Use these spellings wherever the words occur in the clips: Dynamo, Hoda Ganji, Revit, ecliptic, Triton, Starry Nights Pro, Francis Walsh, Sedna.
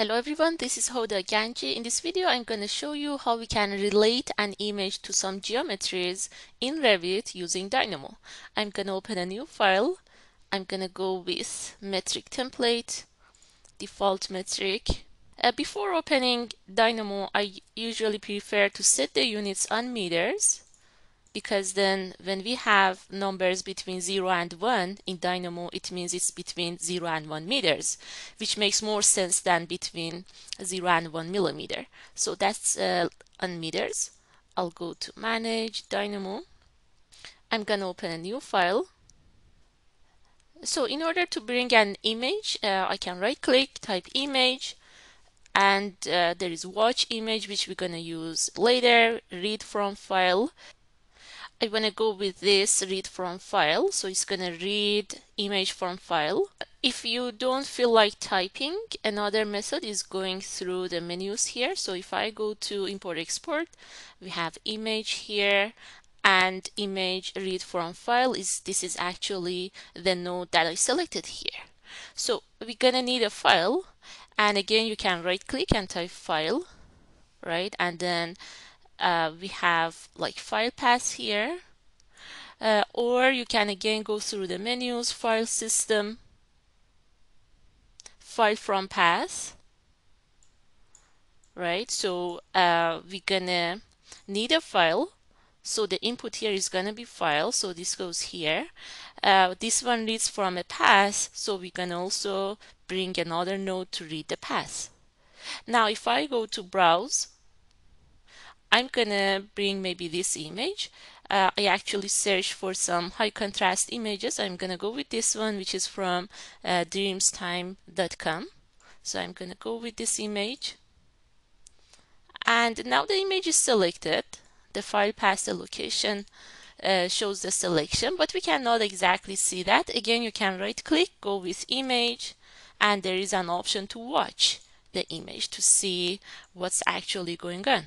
Hello everyone, this is Hoda Ganji. In this video I'm going to show you how we can relate an image to some geometries in Revit using Dynamo. I'm going to open a new file. I'm going to go with metric template, default metric. Before opening Dynamo, I usually prefer to set the units on meters, because then when we have numbers between 0 and 1 in Dynamo, it means it's between 0 and 1 meters, which makes more sense than between 0 and 1 millimeter. So that's on meters. I'll go to Manage, Dynamo. I'm going to open a new file. So in order to bring an image, I can right-click, type Image, and there is Watch Image, which we're going to use later, Read From File. I want to go with this read from file, so it's going to read image from file. If you don't feel like typing, another method is going through the menus here. So if I go to import export, we have image here, and image read from file is actually the node that I selected here. So we're going to need a file, and again you can right click and type file, right? And then we have like file path here, or you can again go through the menus, file system, file from path, right? So we're gonna need a file, so the input here is gonna be file, so this goes here. This one reads from a path, so we can also bring another node to read the path. Now if I go to browse, I'm gonna bring maybe this image. I actually searched for some high contrast images. I'm gonna go with this one, which is from dreamstime.com. So I'm gonna go with this image. And now the image is selected. The file path, the location shows the selection, but we cannot exactly see that. Again, you can right click, go with image, and there is an option to watch the image to see what's actually going on.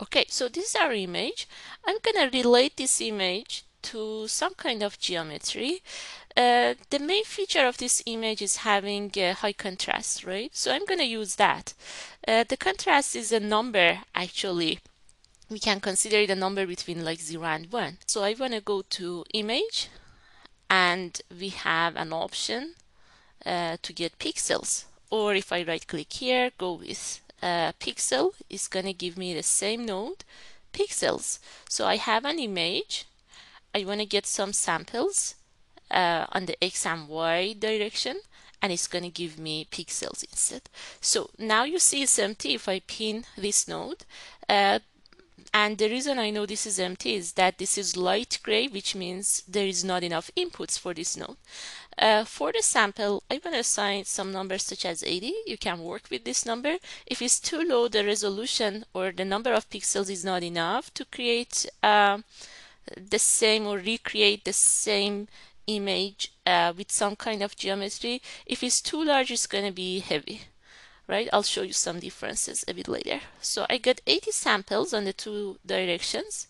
Okay, so this is our image. I'm gonna relate this image to some kind of geometry. The main feature of this image is having high contrast, right? So I'm gonna use that. The contrast is a number, actually. We can consider it a number between like 0 and 1. So I wanna go to image, and we have an option to get pixels. Or if I right click here, go with pixel, is going to give me the same node, pixels. So I have an image. I want to get some samples on the X and Y direction, and it's going to give me pixels instead. So now you see it's empty if I pin this node. And the reason I know this is empty is that this is light gray, which means there is not enough inputs for this node. For the sample, I want to assign some numbers such as 80. You can work with this number. If it's too low, the resolution or the number of pixels is not enough to create the same or recreate the same image with some kind of geometry. If it's too large, it's going to be heavy. Right, I'll show you some differences a bit later. So I got 80 samples on the two directions,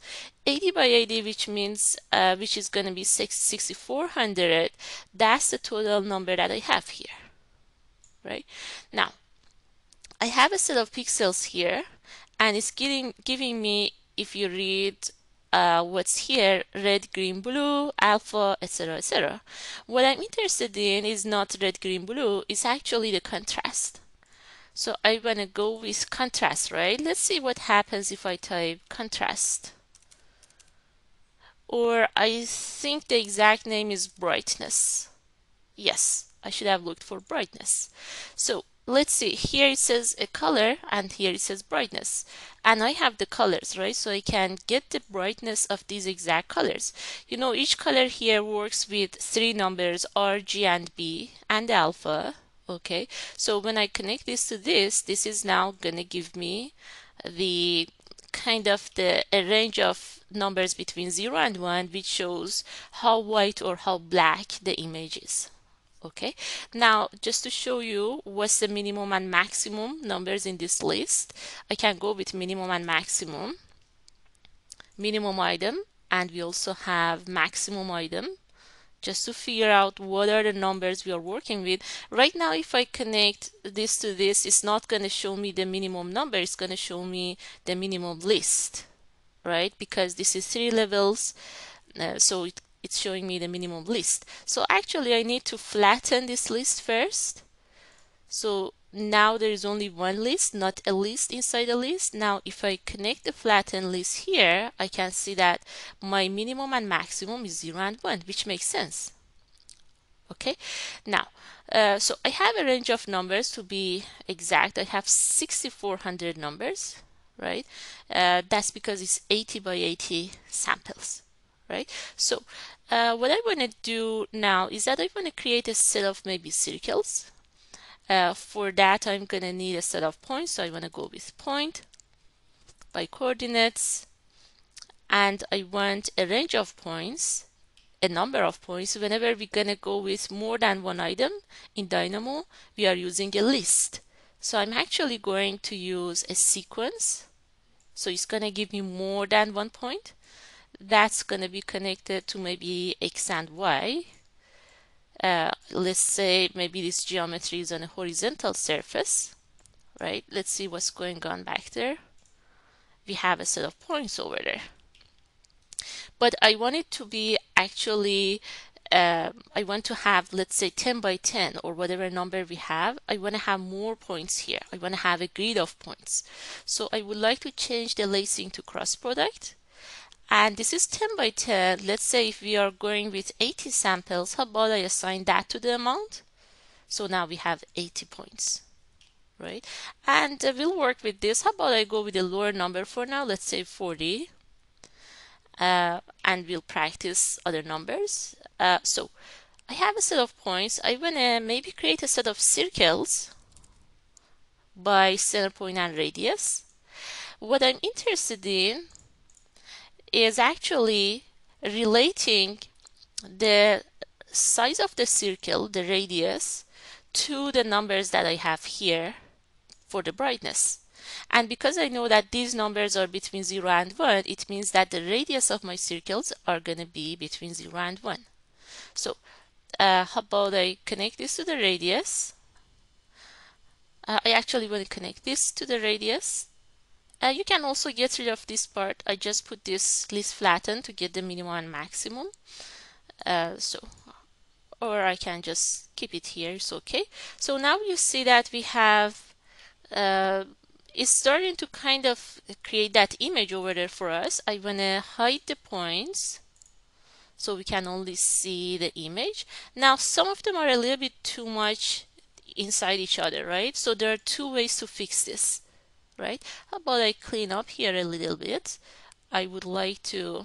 80 by 80, which means which is going to be 6400. That's the total number that I have here. Right now, I have a set of pixels here, and it's giving me, if you read what's here, red, green, blue, alpha, etc., etc. What I'm interested in is not red, green, blue. It's actually the contrast. So I want to go with contrast, right? Let's see what happens if I type contrast. Or I think the exact name is brightness. Yes, I should have looked for brightness. So let's see, here it says a color, and here it says brightness. And I have the colors, right? So I can get the brightness of these exact colors. You know, each color here works with three numbers, R, G, and B, and alpha. Okay, so when I connect this to this, this is now going to give me the kind of a range of numbers between 0 and 1, which shows how white or how black the image is. Okay, now just to show you what's the minimum and maximum numbers in this list, I can go with minimum and maximum, minimum item, and we also have maximum item. just to figure out what are the numbers we are working with. Right now, if I connect this to this, it's not going to show me the minimum number, it's going to show me the minimum list, right? Because this is 3 levels, so it's showing me the minimum list. So actually, I need to flatten this list first. So now there is only one list, not a list inside a list. Now if I connect the flatten list here, I can see that my minimum and maximum is 0 and 1, which makes sense. Okay, now, so I have a range of numbers. To be exact, I have 6,400 numbers, right? That's because it's 80 by 80 samples, right? So what I want to do now is that I want to create a set of maybe circles. For that, I'm going to need a set of points, so I want to go with point by coordinates, and I want a range of points, a number of points. Whenever we're going to go with more than one item in Dynamo, we are using a list. So I'm actually going to use a sequence, so it's going to give me more than one point. That's going to be connected to maybe X and Y. Let's say maybe this geometry is on a horizontal surface, right? Let's see what's going on back there. We have a set of points over there. But I want it to be actually, I want to have, let's say, 10 by 10 or whatever number we have. I want to have more points here. I want to have a grid of points. So I would like to change the lacing to cross product. And this is 10 by 10. Let's say if we are going with 80 samples, how about I assign that to the amount? So now we have 80 points, right? And we'll work with this. How about I go with a lower number for now? Let's say 40. And we'll practice other numbers. So I have a set of points. I want to maybe create a set of circles by center point and radius. What I'm interested in is actually relating the size of the circle, the radius, to the numbers that I have here for the brightness. And because I know that these numbers are between 0 and 1, it means that the radius of my circles are going to be between 0 and 1. So how about I connect this to the radius? I actually want to connect this to the radius. You can also get rid of this part. I just put this list flattened to get the minimum and maximum. Or I can just keep it here, it's okay. So now you see that we have, it's starting to kind of create that image over there for us. I wanna hide the points so we can only see the image. Now, some of them are a little bit too much inside each other, right? So there are two ways to fix this. Right? How about I clean up here a little bit? I would like to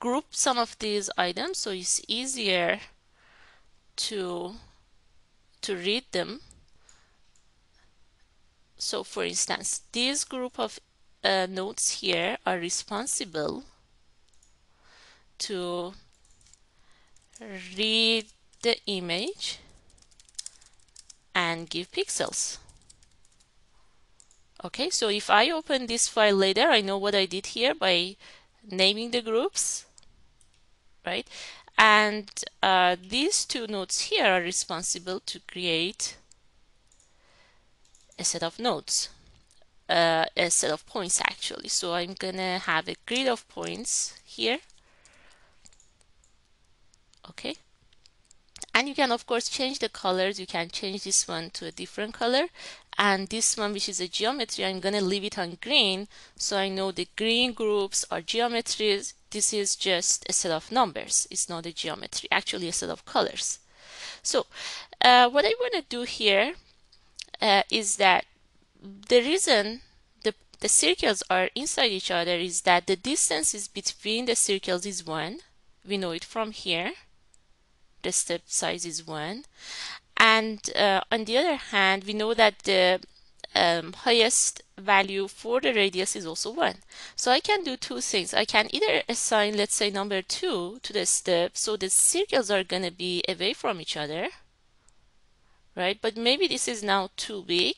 group some of these items so it's easier to read them. So for instance, this group of nodes here are responsible to read the image and give pixels. Okay, so if I open this file later, I know what I did here by naming the groups, right? And these two nodes here are responsible to create a set of nodes, a set of points actually. So I'm gonna have a grid of points here. Okay. And you can, of course, change the colors. You can change this one to a different color. And this one, which is a geometry, I'm going to leave it on green. So I know the green groups are geometries. This is just a set of numbers. It's not a geometry, actually a set of colors. So what I want to do here is that the reason the circles are inside each other is that the distances between the circles is 1. We know it from here. The step size is 1, and on the other hand, we know that the highest value for the radius is also 1. So I can do two things. I can either assign, let's say, number 2 to the step, so the circles are going to be away from each other, right? But maybe this is now too big.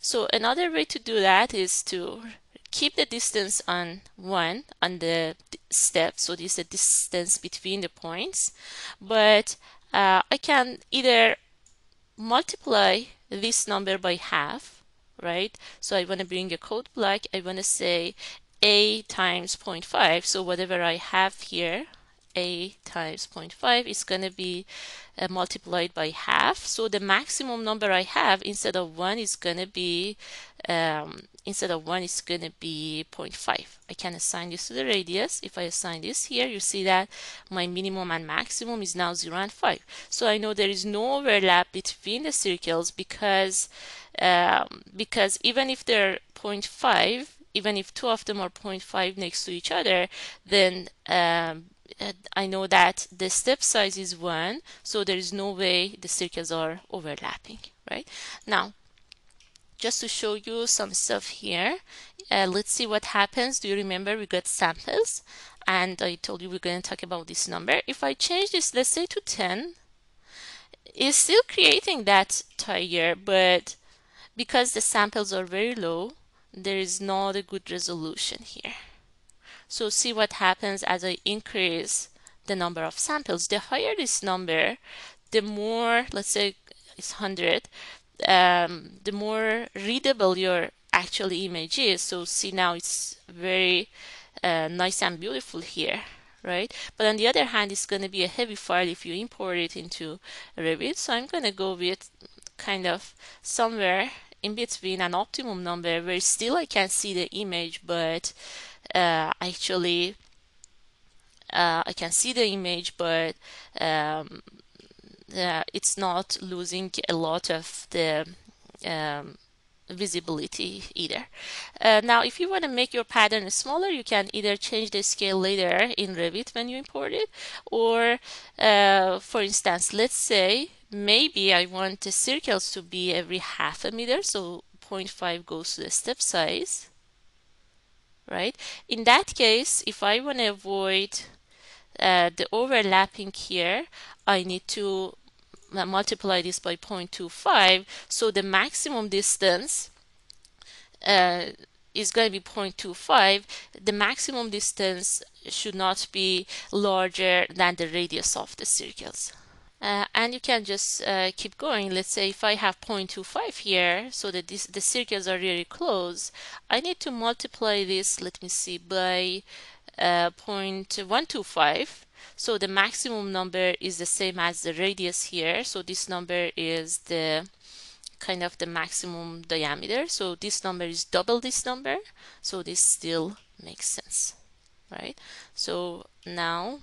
So another way to do that is to Keep the distance on 1 on the step, so this is the distance between the points, but I can either multiply this number by half, right? So I want to bring a code block, I want to say a times 0.5, so whatever I have here, a times 0.5 is going to be multiplied by half, so the maximum number I have instead of 1 is going to be 0.5. I can assign this to the radius. If I assign this here, you see that my minimum and maximum is now 0 and 5. So I know there is no overlap between the circles because even if they're 0.5, even if two of them are 0.5 next to each other, then I know that the step size is 1, so there is no way the circles are overlapping, right? Now, just to show you some stuff here, let's see what happens. Do you remember we got samples? And I told you we're going to talk about this number. If I change this, let's say to 10, it's still creating that tiger, but because the samples are very low, there is not a good resolution here. So see what happens as I increase the number of samples. The higher this number, the more, let's say it's 100, the more readable your actual image is. So see now it's very nice and beautiful here, right? But on the other hand, it's going to be a heavy file if you import it into Revit. So I'm going to go with kind of somewhere in between an optimum number where still I can see the image, but I can see the image, but it's not losing a lot of the visibility either. Now, if you want to make your pattern smaller, you can either change the scale later in Revit when you import it, or for instance, let's say maybe I want the circles to be every half a meter, so 0.5 goes to the step size. Right? In that case, if I want to avoid the overlapping here, I need to multiply this by 0.25, so the maximum distance is going to be 0.25. The maximum distance should not be larger than the radius of the circles. And you can just keep going. Let's say if I have 0.25 here, so that the circles are really close, I need to multiply this, let me see, by 0.125. So the maximum number is the same as the radius here. So this number is the kind of the maximum diameter. So this number is double this number. So this still makes sense, right? So now,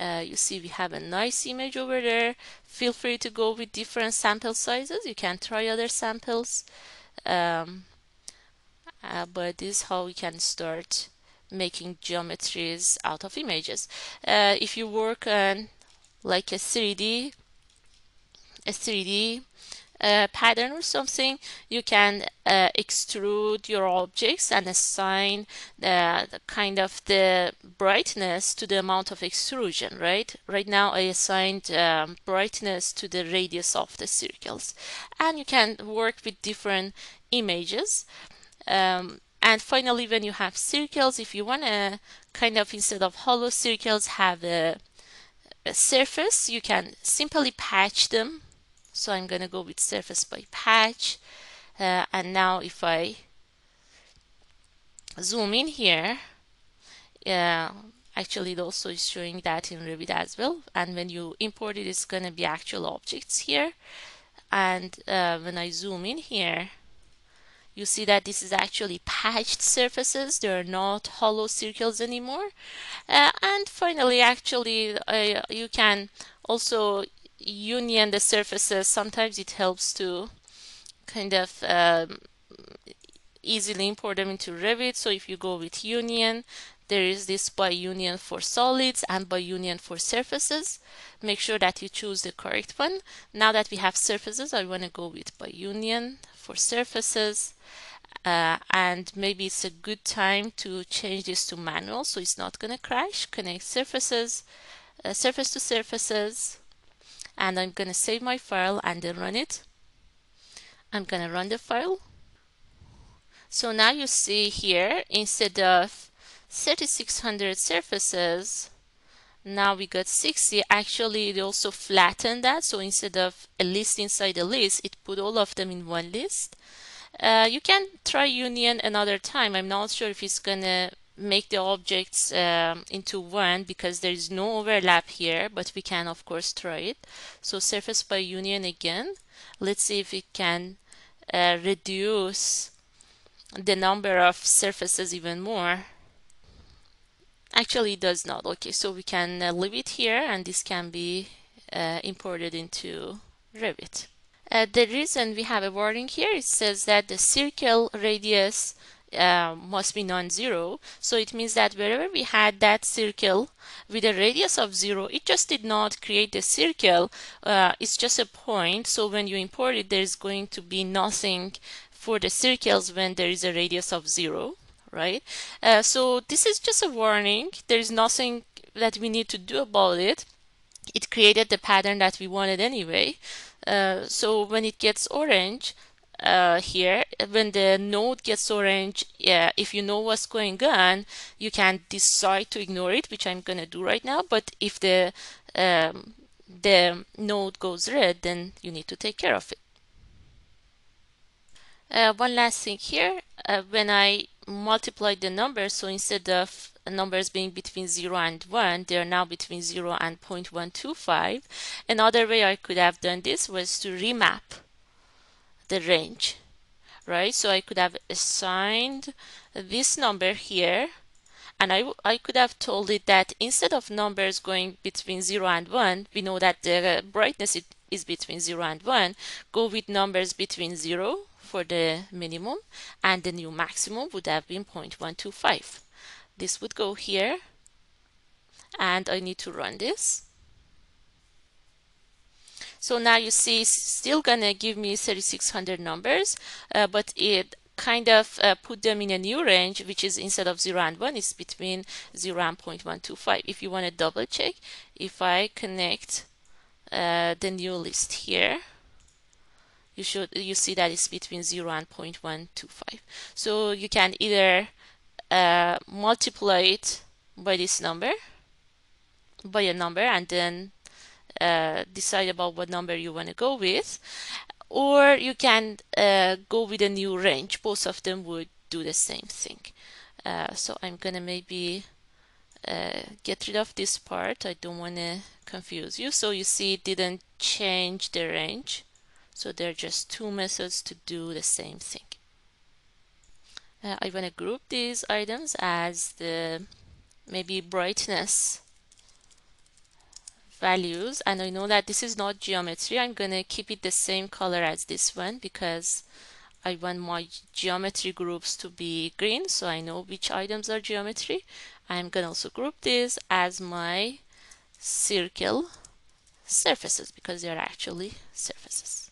you see we have a nice image over there. Feel free to go with different sample sizes. You can try other samples, but this is how we can start making geometries out of images. If you work on like a 3D pattern or something, you can extrude your objects and assign the kind of the brightness to the amount of extrusion, right? Right now I assigned brightness to the radius of the circles, and you can work with different images. And finally, when you have circles, if you want to kind of instead of hollow circles have a surface, you can simply patch them. So I'm going to go with surface by patch, and now if I zoom in here, actually it also is showing that in Revit as well, and when you import it, it's going to be actual objects here, and when I zoom in here, you see that this is actually patched surfaces. They are not hollow circles anymore. And finally, actually, you can also union the surfaces. Sometimes it helps to kind of easily import them into Revit. So if you go with union, there is this by union for solids and by union for surfaces. Make sure that you choose the correct one. Now that we have surfaces, I want to go with by union for surfaces, and maybe it's a good time to change this to manual so it's not going to crash. Connect surfaces, surface to surfaces, and I'm going to save my file and then run it. I'm going to run the file. So now you see here, instead of 3600 surfaces, now we got 60. Actually, it also flattened that. So instead of a list inside a list, it put all of them in one list. You can try union another time. I'm not sure if it's gonna make the objects into one because there is no overlap here, but we can of course try it. So surface by union again. Let's see if it can reduce the number of surfaces even more. Actually, it does not. Okay, so we can leave it here, and this can be imported into Revit. The reason we have a warning here, it says that the circle radius must be non-zero. So it means that wherever we had that circle with a radius of 0, it just did not create the circle. It's just a point. So when you import it, there's going to be nothing for the circles when there is a radius of 0, right? So this is just a warning. There is nothing that we need to do about it. It created the pattern that we wanted anyway. So when it gets orange, here, when the node gets orange, if you know what's going on, you can decide to ignore it, which I'm going to do right now. But if the node goes red, then you need to take care of it. One last thing here, when I multiply the numbers, so instead of numbers being between 0 and 1, they are now between 0 and 0.125. Another way I could have done this was to remap the range, right? So I could have assigned this number here, and I could have told it that instead of numbers going between 0 and 1, we know that the brightness is between 0 and 1, go with numbers between 0 for the minimum, and the new maximum would have been 0.125. This would go here, and I need to run this. So now you see it's still gonna give me 3600 numbers, but it kind of put them in a new range, which is instead of 0 and 1, it's between 0 and 0.125. If you want to double check, if I connect the new list here, you see that it's between 0 and 0.125. So you can either multiply it by this number, by a number, and then decide about what number you want to go with, or you can go with a new range. Both of them would do the same thing. So I'm gonna maybe get rid of this part. I don't want to confuse you. So you see it didn't change the range. So there are just two methods to do the same thing. I want to group these items as the maybe brightness values, and I know that this is not geometry. I'm going to keep it the same color as this one because I want my geometry groups to be green, so I know which items are geometry. I'm going to also group these as my circle surfaces because they are actually surfaces.